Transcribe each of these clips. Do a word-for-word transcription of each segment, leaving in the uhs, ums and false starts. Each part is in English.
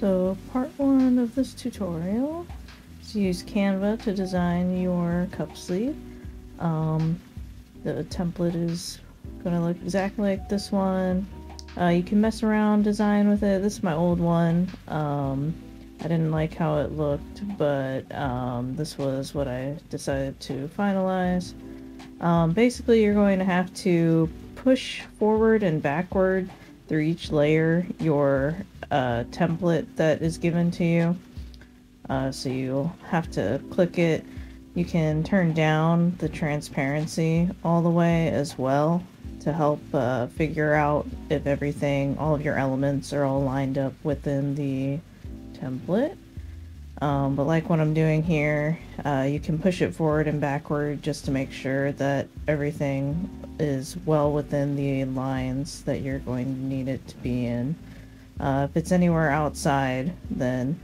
So part one of this tutorial is use Canva to design your cup sleeve. Um, the template is going to look exactly like this one. Uh, you can mess around design with it. This is my old one. Um, I didn't like how it looked, but um, this was what I decided to finalize. Um, basically, you're going to have to push forward and backward through each layer your uh, template that is given to you. Uh, so you'll have to click it. You can turn down the transparency all the way as well to help uh, figure out if everything, all of your elements are all lined up within the template. Um, but like what I'm doing here, uh, you can push it forward and backward just to make sure that everything is well within the lines that you're going to need it to be in. Uh, if it's anywhere outside, then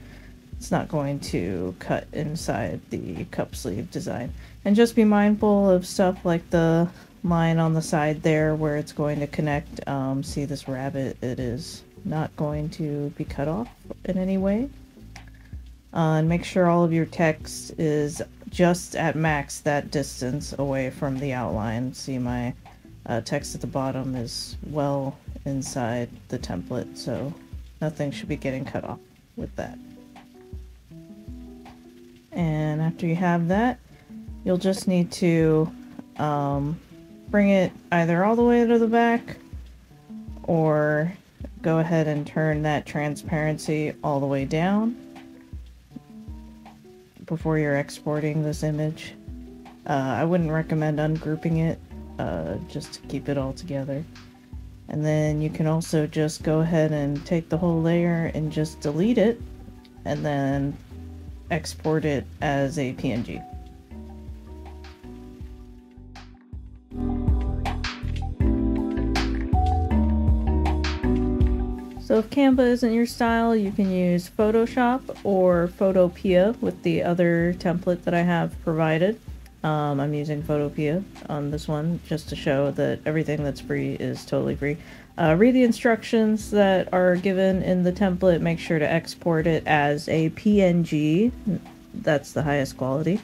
it's not going to cut inside the cup sleeve design. And just be mindful of stuff like the line on the side there where it's going to connect. Um, see this rabbit, it is not going to be cut off in any way. Uh, and make sure all of your text is just at max that distance away from the outline. See my uh, text at the bottom is well inside the template, so nothing should be getting cut off with that. And after you have that, you'll just need to um, bring it either all the way to the back or go ahead and turn that transparency all the way down before you're exporting this image. Uh, I wouldn't recommend ungrouping it, uh, just to keep it all together. And then you can also just go ahead and take the whole layer and just delete it and then export it as a P N G. So if Canva isn't your style, you can use Photoshop or Photopea with the other template that I have provided. Um, I'm using Photopea on this one just to show that everything that's free is totally free. Uh, read the instructions that are given in the template. Make sure to export it as a P N G. That's the highest quality.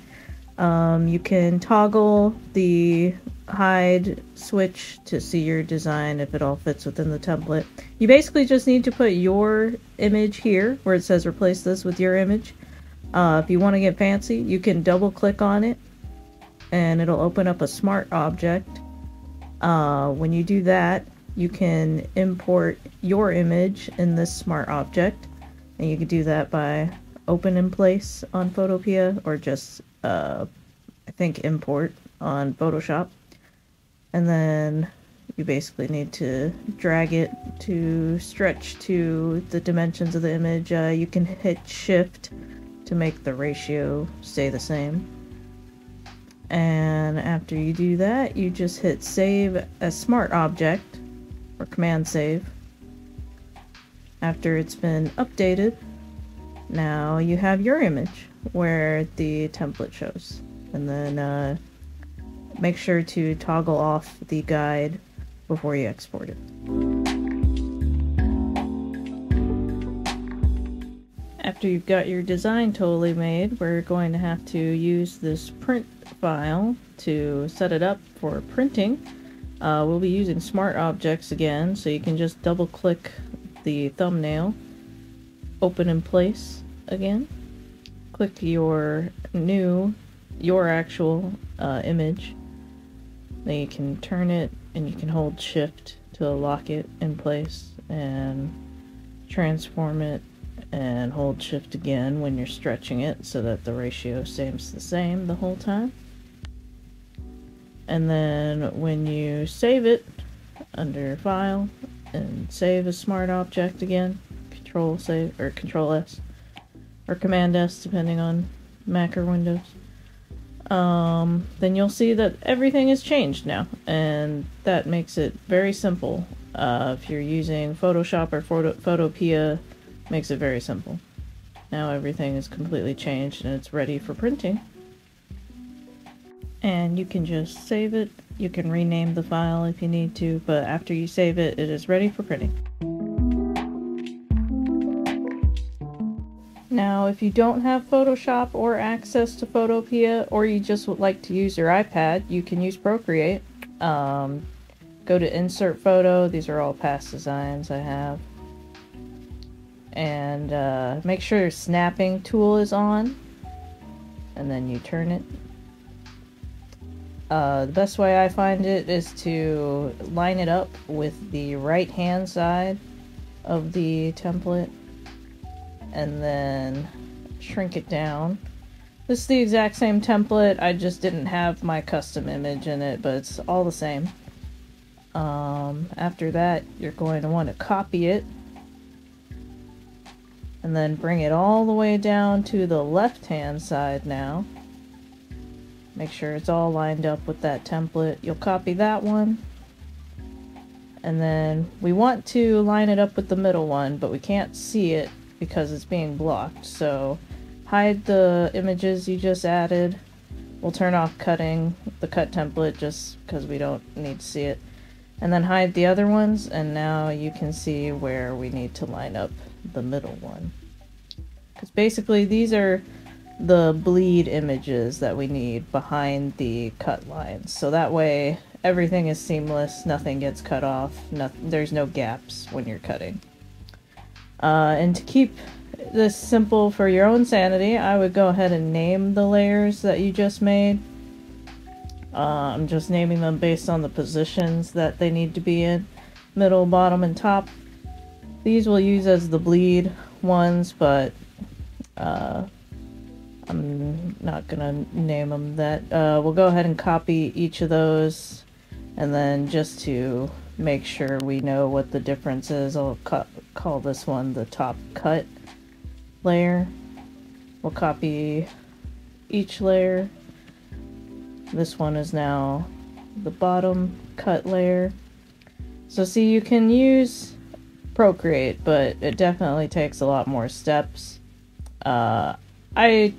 Um, you can toggle the hide switch to see your design if it all fits within the template. You basically just need to put your image here where it says replace this with your image. Uh, if you want to get fancy, you can double click on it and it'll open up a smart object. Uh, when you do that, you can import your image in this smart object, and you can do that by open in place on Photopea or just uh, I think import on Photoshop. And then you basically need to drag it to stretch to the dimensions of the image. Uh, you can hit shift to make the ratio stay the same. And after you do that, you just hit save as smart object or command save. After it's been updated, now you have your image where the template shows. And then uh, make sure to toggle off the guide before you export it. After you've got your design totally made, we're going to have to use this print file to set it up for printing. Uh, we'll be using smart objects again, so you can just double click the thumbnail, open in place again, click your new, your actual uh, image. Then you can turn it and you can hold shift to lock it in place and transform it, and hold shift again when you're stretching it so that the ratio stays the same the whole time. And then when you save it under file and save as smart object again, control save or control S or command S depending on Mac or Windows. Um, then you'll see that everything is changed now, and that makes it very simple. Uh, if you're using Photoshop or Photo Photopea, makes it very simple. Now everything is completely changed and it's ready for printing. And you can just save it. You can rename the file if you need to, but after you save it, it is ready for printing. Now, if you don't have Photoshop or access to Photopea, or you just would like to use your iPad, you can use Procreate. Um, go to Insert Photo. These are all past designs I have. And uh, make sure your snapping tool is on, and then you turn it. Uh, the best way I find it is to line it up with the right hand side of the template and then shrink it down. This is the exact same template, I just didn't have my custom image in it, but it's all the same. Um, after that, you're going to want to copy it and then bring it all the way down to the left hand side now. Make sure it's all lined up with that template. You'll copy that one. And then we want to line it up with the middle one, but we can't see it because it's being blocked. So hide the images you just added. We'll turn off cutting the cut template just because we don't need to see it. And then hide the other ones, and now you can see where we need to line up the middle one. Because basically these are the bleed images that we need behind the cut lines. So that way everything is seamless, nothing gets cut off, nothing, there's no gaps when you're cutting. Uh, and to keep this simple for your own sanity, I would go ahead and name the layers that you just made. Uh, I'm just naming them based on the positions that they need to be in, middle, bottom, and top. These we'll use as the bleed ones, but uh, I'm not gonna name them that. Uh, we'll go ahead and copy each of those, and then just to make sure we know what the difference is, I'll co call this one the top cut layer. We'll copy each layer. This one is now the bottom cut layer. So see, you can use Procreate, but it definitely takes a lot more steps. Uh, I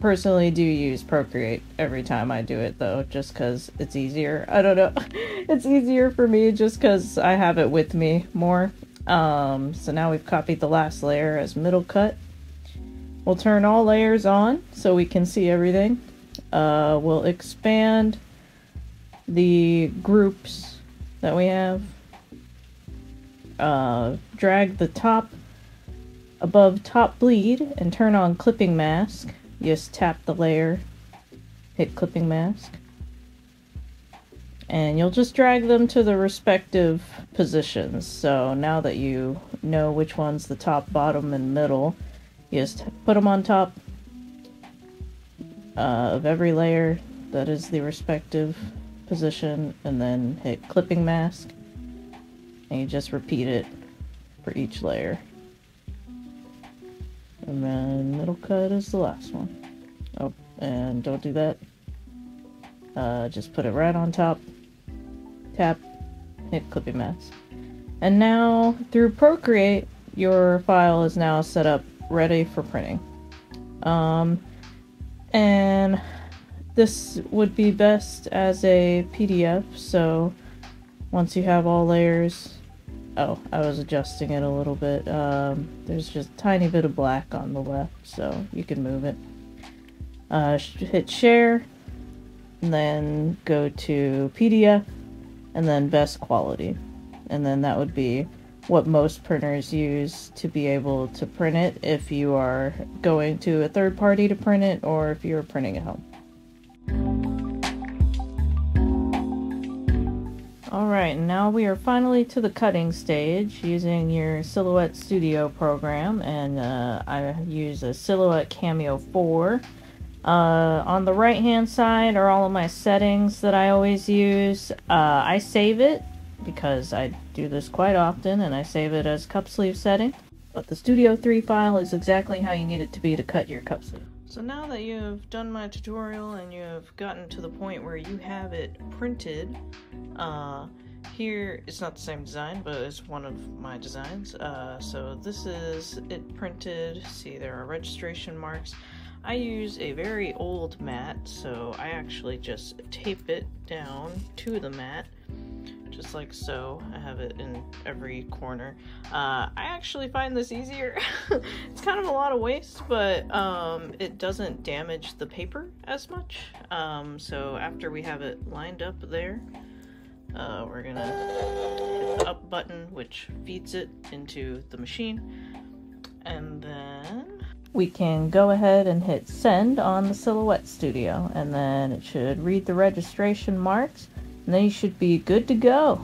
personally do use Procreate every time I do it though, just because it's easier. I don't know. It's easier for me just because I have it with me more. Um, so now we've copied the last layer as middle cut. We'll turn all layers on so we can see everything. Uh, we'll expand the groups that we have. Uh, drag the top above top bleed and turn on clipping mask. Just tap the layer, hit clipping mask, and you'll just drag them to the respective positions. So now that you know which one's the top, bottom, and middle, you just put them on top uh, of every layer that is the respective position, and then hit clipping mask. And you just repeat it for each layer. And then middle cut is the last one. Oh, and don't do that. Uh, just put it right on top. Tap, hit clipping mask. And now through Procreate, your file is now set up, ready for printing. Um, and this would be best as a P D F, so once you have all layers, oh, I was adjusting it a little bit. Um, there's just a tiny bit of black on the left, so you can move it. Uh, hit share, and then go to P D F, and then best quality. And then that would be what most printers use to be able to print it if you are going to a third party to print it, or if you're printing at home. Alright, now we are finally to the cutting stage using your Silhouette Studio program, and uh, I use a Silhouette Cameo four. Uh, on the right hand side are all of my settings that I always use. Uh, I save it because I do this quite often, and I save it as cup sleeve setting. But the Studio three file is exactly how you need it to be to cut your cup sleeve. So now that you have done my tutorial and you have gotten to the point where you have it printed, uh, here it's not the same design, but it's one of my designs. Uh, so this is it printed. See, there are registration marks. I use a very old mat, so I actually just tape it down to the mat. just like so. I have it in every corner. Uh, I actually find this easier. It's kind of a lot of waste, but um, it doesn't damage the paper as much. Um, so after we have it lined up there, uh, we're gonna hit the up button, which feeds it into the machine. And then we can go ahead and hit send on the Silhouette Studio, and then it should read the registration marks, and then you should be good to go.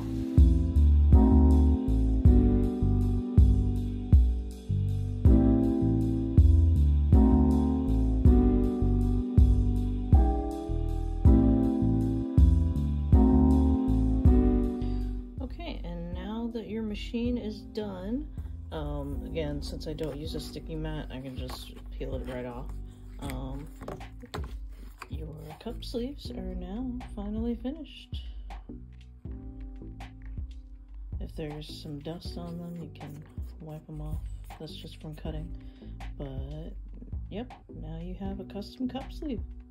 Okay, and now that your machine is done, Um, again, since I don't use a sticky mat, I can just peel it right off. Um, your cup sleeves are now finally finished. If there's some dust on them, you can wipe them off. That's just from cutting. But, yep, now you have a custom cup sleeve.